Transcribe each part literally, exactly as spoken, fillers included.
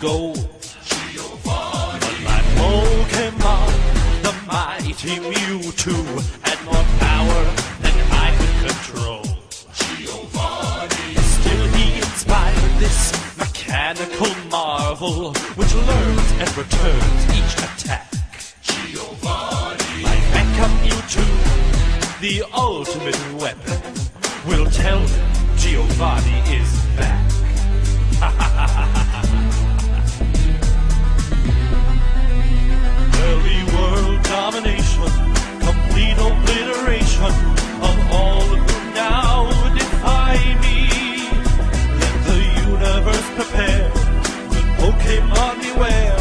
gold. But my Pokemon, the mighty Mewtwo, had more power than I could control. Still he inspired this mechanical marvel, which learns and returns each attack. My Mecha Mewtwo, the ultimate weapon, will tell you Giovanni is back. Ha ha ha ha ha. Early world domination, complete obliteration of all who now defy me. Let the universe prepare, the Pokemon beware.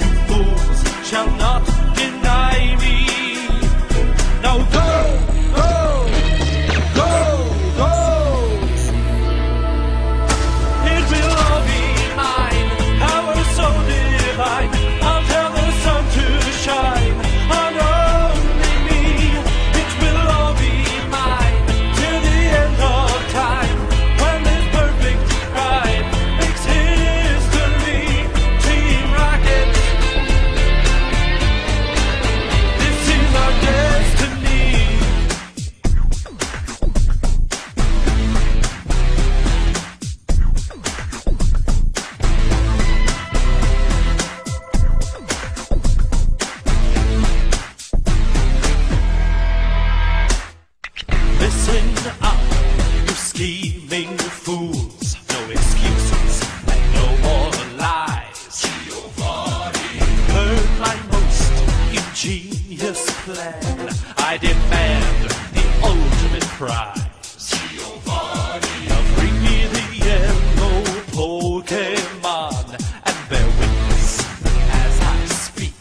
You fools shall not deny me. Now go, go, go, go. It will all be mine, power so divine. I'll tell the sun to shine on only me. It will all be mine till the end of time, when this perfect rhyme makes history. Team Rocket, this is our destiny. Listen up, you scheming fools. No excuses and no more lies. You've heard my most ingenious plan. I demand the ultimate prize. Now bring me the yellow Pokemon and bear witness as I speak.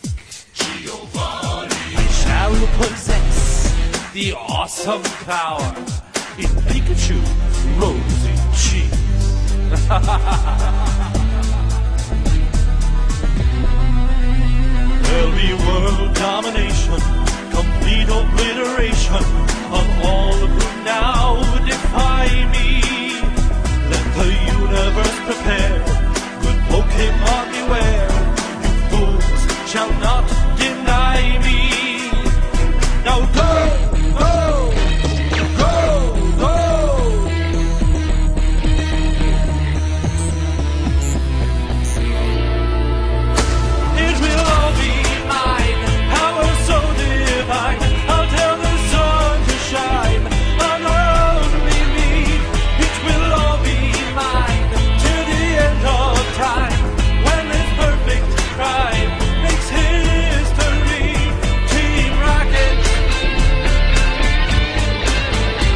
I shall possess the awesome power in Pikachu, rosy cheeks. There'll be world domination, complete obliteration of all who now defy me. Let the universe prepare, good Pokemon beware. You fools shall not deny me. Now go! Go! Go! Go! It will all be mine, power so divine. I'll tell the sun to shine on only me. It will all be mine till the end of time, when this perfect crime makes history. Team Rocket,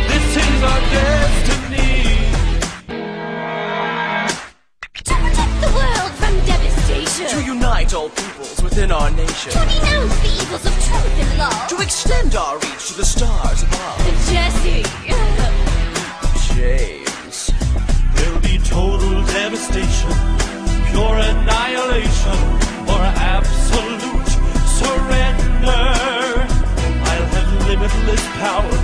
is our destiny. To protect the world from devastation, to unite all peoples within our nation, to denounce the evils of truth and love, to extend our reach to the stars above. Jesse, James. There'll be total devastation, pure annihilation, or absolute surrender. I'll have limitless power